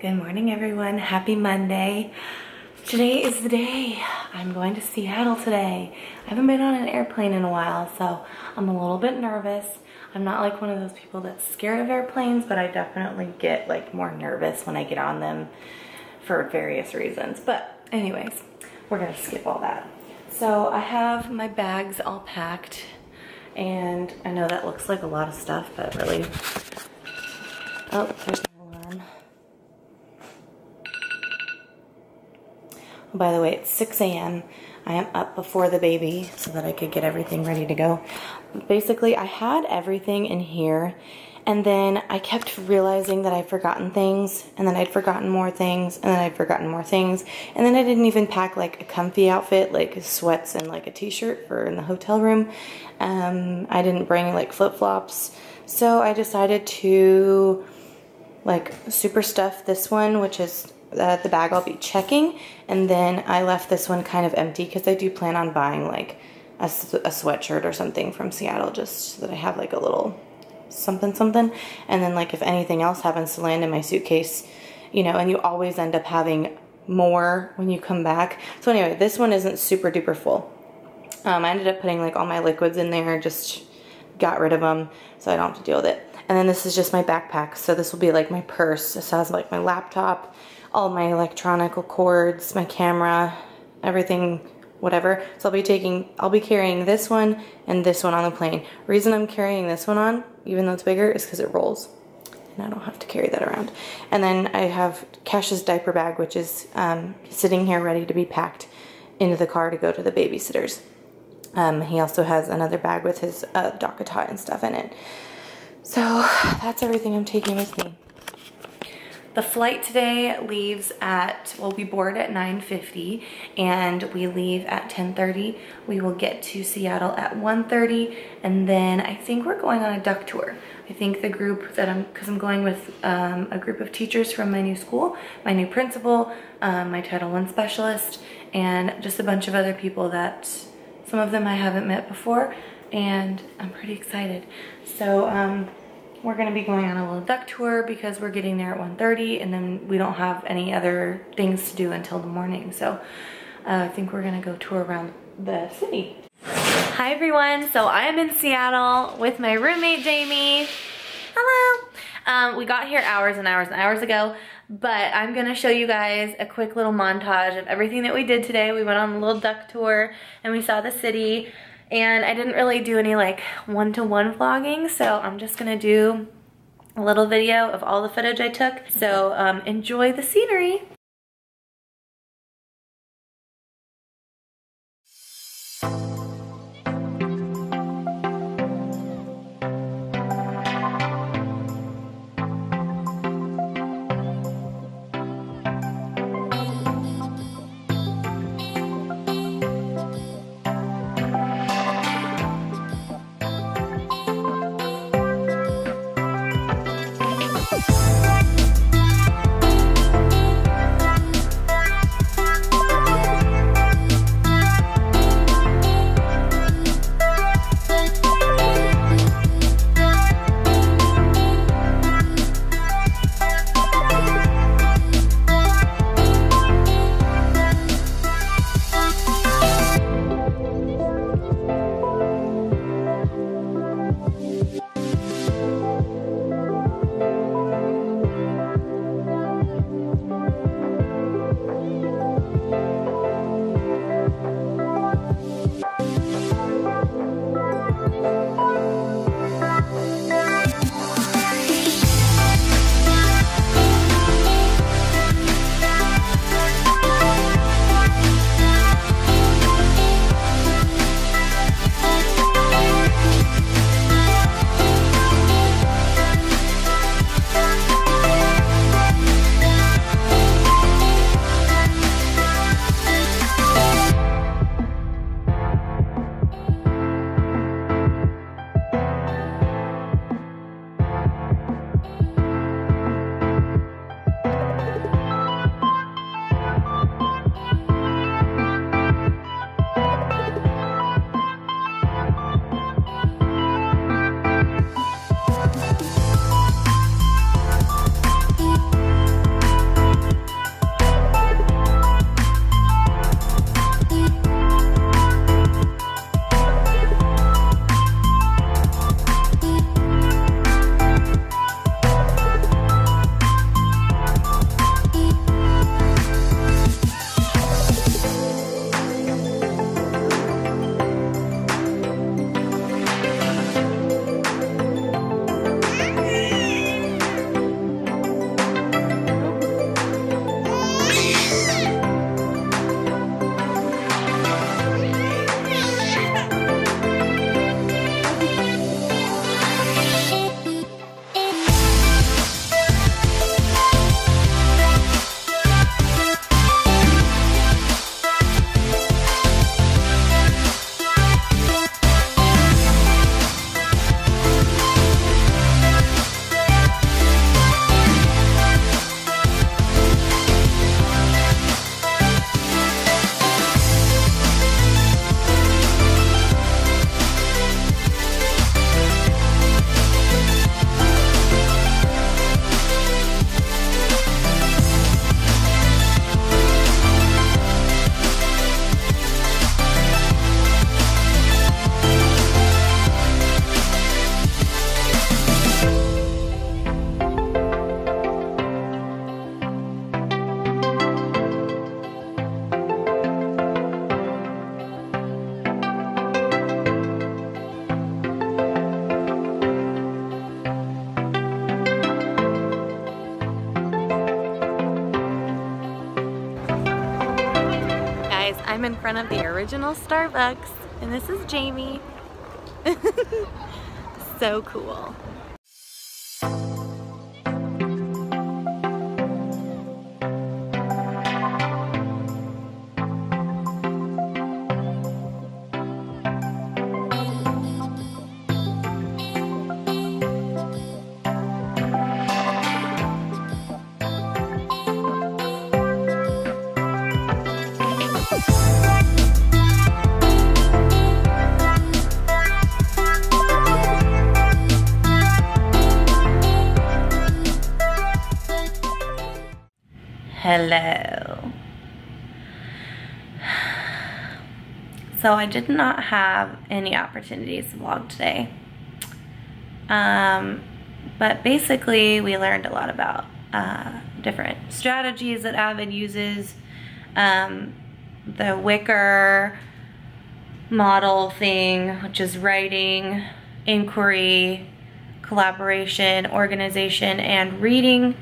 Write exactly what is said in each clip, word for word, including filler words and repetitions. Good morning, everyone. Happy Monday. Today is the day. I'm going to Seattle today. I haven't been on an airplane in a while, so I'm a little bit nervous. I'm not like one of those people that's scared of airplanes, but I definitely get like more nervous when I get on them for various reasons. But anyways, we're gonna skip all that. So I have my bags all packed, and I know that looks like a lot of stuff, but really, oh, there's my alarm. By the way, it's six A M I am up before the baby so that I could get everything ready to go. Basically, I had everything in here, and then I kept realizing that I'd forgotten things, and then I'd forgotten more things, and then I'd forgotten more things, and then I didn't even pack like a comfy outfit, like sweats and like a t-shirt for in the hotel room. Um, I didn't bring like flip-flops, so I decided to like super stuff this one, which is Uh, the bag I'll be checking, and then I left this one kind of empty because I do plan on buying like a, a sweatshirt or something from Seattle, just so that I have like a little something something, and then like if anything else happens to land in my suitcase, you know, and you always end up having more when you come back. So anyway, this one isn't super duper full. um, I ended up putting like all my liquids in there, just got rid of them so I don't have to deal with it. And then this is just my backpack, so this will be like my purse. This has like my laptop, all my electronic cords, my camera, everything, whatever. So I'll be taking, I'll be carrying this one and this one on the plane. Reason I'm carrying this one on, even though it's bigger, is because it rolls, and I don't have to carry that around. And then I have Cash's diaper bag, which is um, sitting here ready to be packed into the car to go to the babysitter's. Um, he also has another bag with his uh, Dakota and stuff in it. So that's everything I'm taking with me. The flight today leaves at, well, we board at nine fifty and we leave at ten thirty. We will get to Seattle at one thirty, and then I think we're going on a duck tour. I think the group that I'm, because I'm going with um, a group of teachers from my new school, my new principal, um, my Title one specialist, and just a bunch of other people that, some of them I haven't met before, and I'm pretty excited. So, um... we're gonna be going on a little duck tour because we're getting there at one thirty, and then we don't have any other things to do until the morning. So uh, I think we're gonna go tour around the city. Hi everyone, so I'm in Seattle with my roommate Jamie. Hello. Um, we got here hours and hours and hours ago, but I'm gonna show you guys a quick little montage of everything that we did today. We went on a little duck tour and we saw the city. And I didn't really do any like one-to-one vlogging, so I'm just gonna do a little video of all the footage I took. So um, enjoy the scenery. front of the original Starbucks, and this is Jamie. So cool. Hello. So I did not have any opportunities to vlog today. Um, but basically we learned a lot about uh, different strategies that Avid uses. Um, the Wicker model thing, which is writing, inquiry, collaboration, organization, and reading,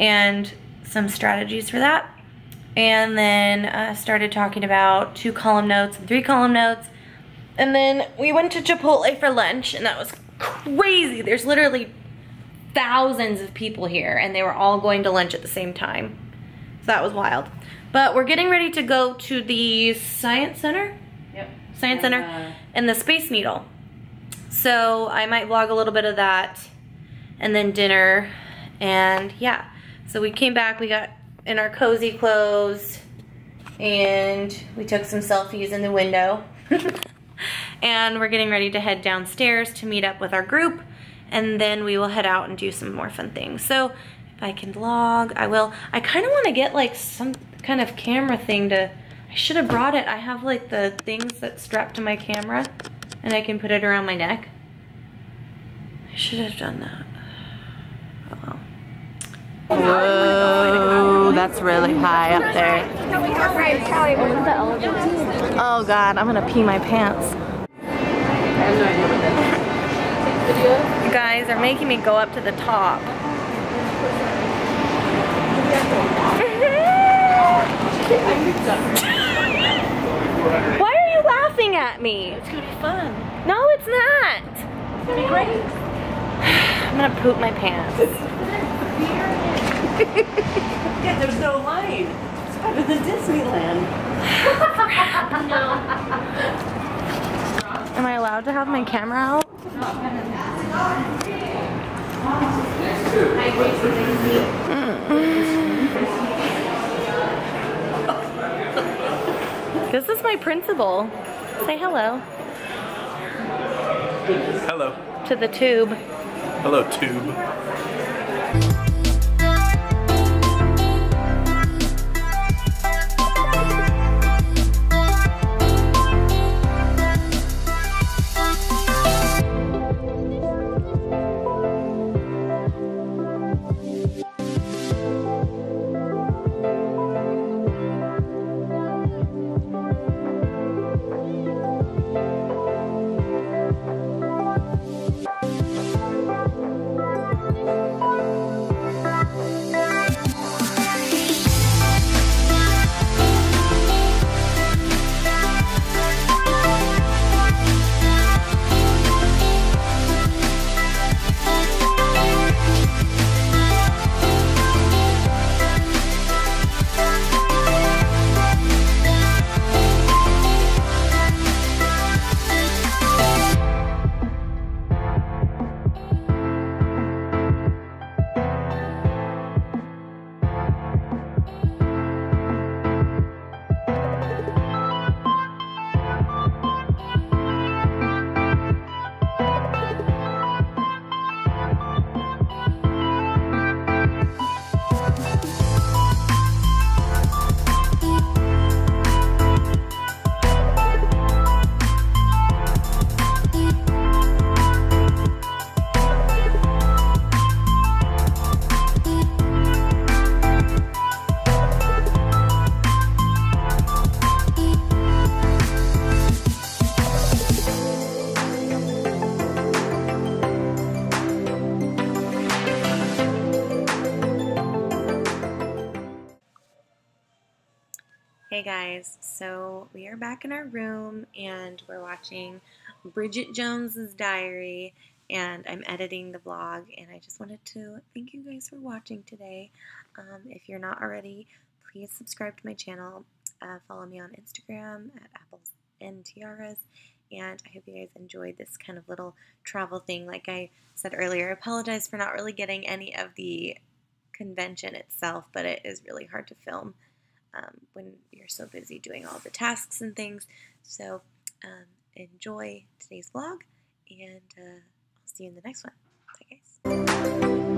and some strategies for that. And then uh, started talking about two column notes and three column notes. And then we went to Chipotle for lunch, and that was crazy. There's literally thousands of people here, and they were all going to lunch at the same time. So that was wild. But we're getting ready to go to the Science Center? Yep. Science and, Center uh... and the Space Needle. So I might vlog a little bit of that, and then dinner, and yeah. So we came back, we got in our cozy clothes, and we took some selfies in the window. And we're getting ready to head downstairs to meet up with our group, and then we will head out and do some more fun things. So if I can vlog, I will. I kind of want to get like some kind of camera thing to, I should have brought it. I have like the things that strap to my camera, and I can put it around my neck. I should have done that. Whoa, that's really high up there. Oh God, I'm gonna pee my pants. You guys are making me go up to the top. Why are you laughing at me? It's gonna be fun. No, it's not. It's gonna be great. I'm gonna poop my pants. Yeah, there's no line. It's better than Disneyland. Am I allowed to have my camera out? Mm-mm. This is my principal. Say hello. Hello. To the tube. Hello, tube. Thank you. guys, so we are back in our room and we're watching Bridget Jones's Diary, and I'm editing the vlog, and I just wanted to thank you guys for watching today. Um, if you're not already, please subscribe to my channel, uh, follow me on Instagram at Apples and Tiaras, and I hope you guys enjoyed this kind of little travel thing. Like I said earlier, I apologize for not really getting any of the convention itself, but it is really hard to film um, when you're so busy doing all the tasks and things. So um, enjoy today's vlog, and uh, I'll see you in the next one. Bye, guys.